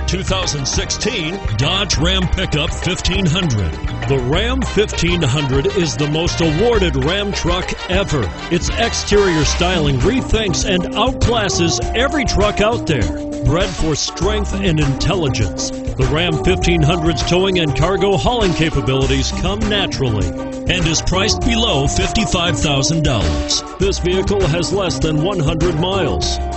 the 2016 Dodge Ram Pickup 1500. The Ram 1500 is the most awarded Ram truck ever. Its exterior styling rethinks and outclasses every truck out there. Bred for strength and intelligence, the Ram 1500's towing and cargo hauling capabilities come naturally and is priced below $55,000. This vehicle has less than 100 miles.